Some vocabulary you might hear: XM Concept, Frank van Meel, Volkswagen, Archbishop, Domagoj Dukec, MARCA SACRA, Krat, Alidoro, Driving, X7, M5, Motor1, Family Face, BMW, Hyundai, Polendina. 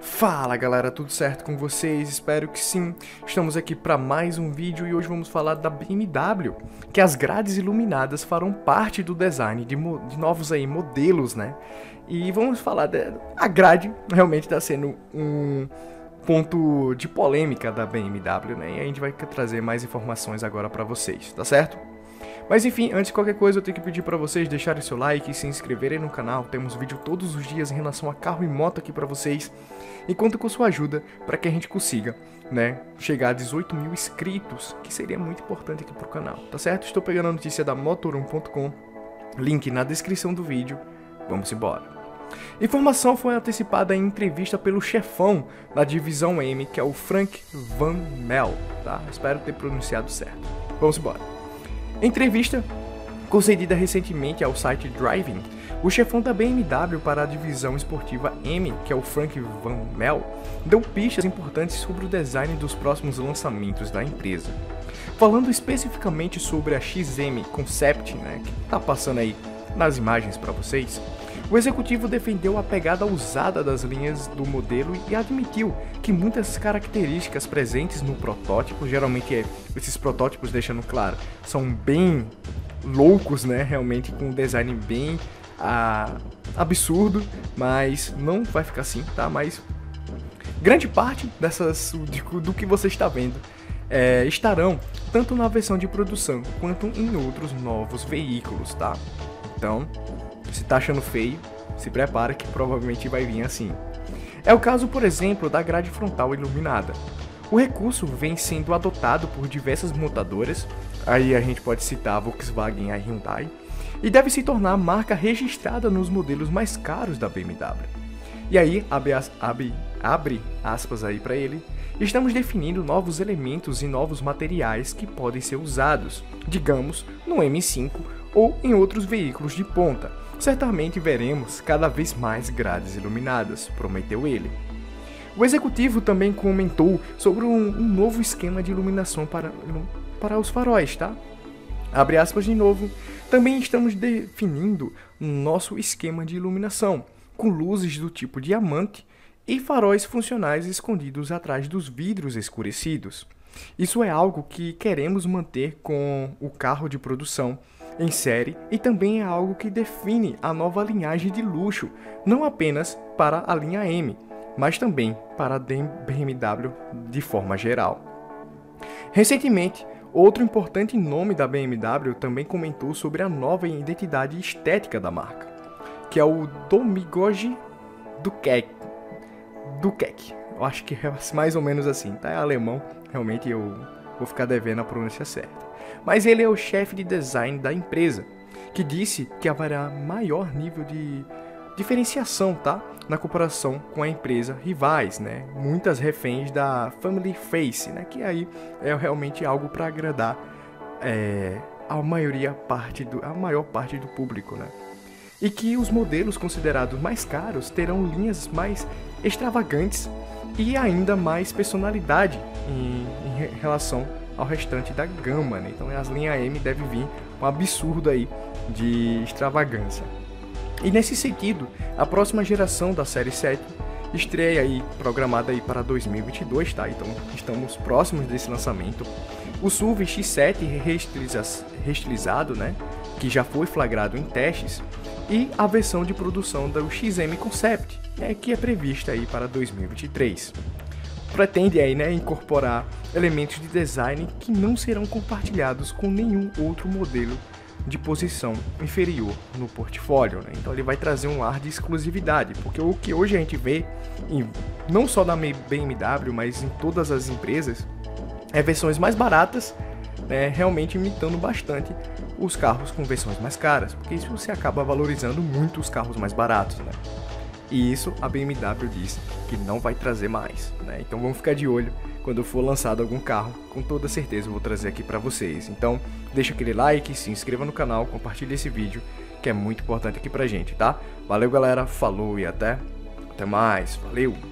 Fala galera, tudo certo com vocês? Espero que sim. Estamos aqui para mais um vídeo e hoje vamos falar da BMW, que as grades iluminadas farão parte do design de novos aí modelos, né? E vamos falar a grade realmente está sendo um ponto de polêmica da BMW, né? E a gente vai trazer mais informações agora para vocês, tá certo? Mas enfim, antes de qualquer coisa eu tenho que pedir para vocês deixarem seu like e se inscreverem no canal. Temos vídeo todos os dias em relação a carro e moto aqui para vocês. E conto com sua ajuda para que a gente consiga, né, chegar a 18 mil inscritos, que seria muito importante aqui pro canal, tá certo? Estou pegando a notícia da motor1.com, link na descrição do vídeo. Vamos embora. Informação foi antecipada em entrevista pelo chefão da divisão M, que é o Frank van Meel, tá? Espero ter pronunciado certo. Vamos embora. Entrevista concedida recentemente ao site Driving, o chefão da BMW para a divisão esportiva M, que é o Frank van Meel, deu pistas importantes sobre o design dos próximos lançamentos da empresa. Falando especificamente sobre a XM Concept, né, que tá passando aí nas imagens para vocês, o executivo defendeu a pegada ousada das linhas do modelo e admitiu que muitas características presentes no protótipo, geralmente esses protótipos, deixando claro, são bem loucos, né? Realmente com um design bem absurdo, mas não vai ficar assim, tá? Mas grande parte do que você está vendo estarão tanto na versão de produção quanto em outros novos veículos, tá? Então, se tá achando feio, se prepara que provavelmente vai vir assim. É o caso, por exemplo, da grade frontal iluminada. O recurso vem sendo adotado por diversas montadoras, aí a gente pode citar a Volkswagen e a Hyundai, e deve se tornar a marca registrada nos modelos mais caros da BMW. E aí, abre aspas aí para ele, estamos definindo novos elementos e novos materiais que podem ser usados, digamos, no M5 ou em outros veículos de ponta. Certamente veremos cada vez mais grades iluminadas, prometeu ele. O executivo também comentou sobre um novo esquema de iluminação para os faróis, tá? Abre aspas de novo. Também estamos definindo nosso esquema de iluminação, com luzes do tipo diamante e faróis funcionais escondidos atrás dos vidros escurecidos. Isso é algo que queremos manter com o carro de produção em série e também é algo que define a nova linhagem de luxo, não apenas para a linha M, mas também para a BMW de forma geral. Recentemente, outro importante nome da BMW também comentou sobre a nova identidade estética da marca, que é o Domagoj Dukec. Eu acho que é mais ou menos assim, tá? É alemão, realmente eu vou ficar devendo a pronúncia certa. Mas ele é o chefe de design da empresa, que disse que haverá maior nível de diferenciação, tá? Na comparação com a empresa rivais, né? Muitas reféns da Family Face, né? Que aí é realmente algo para agradar a maior parte do público, né? E que os modelos considerados mais caros terão linhas mais extravagantes e ainda mais personalidade em relação ao restante da gama, né? Então as linhas M devem vir um absurdo aí de extravagância. E nesse sentido, a próxima geração da série 7 estreia aí, programada aí para 2022, tá? Então estamos próximos desse lançamento. O SUV X7 restilizado, né? Que já foi flagrado em testes, e a versão de produção do XM Concept, né, que é prevista aí para 2023. Pretende aí, né, incorporar elementos de design que não serão compartilhados com nenhum outro modelo de posição inferior no portfólio, né? Então ele vai trazer um ar de exclusividade, porque o que hoje a gente vê, não só na BMW, mas em todas as empresas, é versões mais baratas, né, realmente imitando bastante os carros com versões mais caras, porque isso você acaba valorizando muito os carros mais baratos, né? E isso a BMW diz que não vai trazer mais, né? Então vamos ficar de olho, quando for lançado algum carro, com toda certeza eu vou trazer aqui para vocês. Então deixa aquele like, se inscreva no canal, compartilha esse vídeo, que é muito importante aqui pra gente, tá? Valeu galera, falou e até mais, valeu!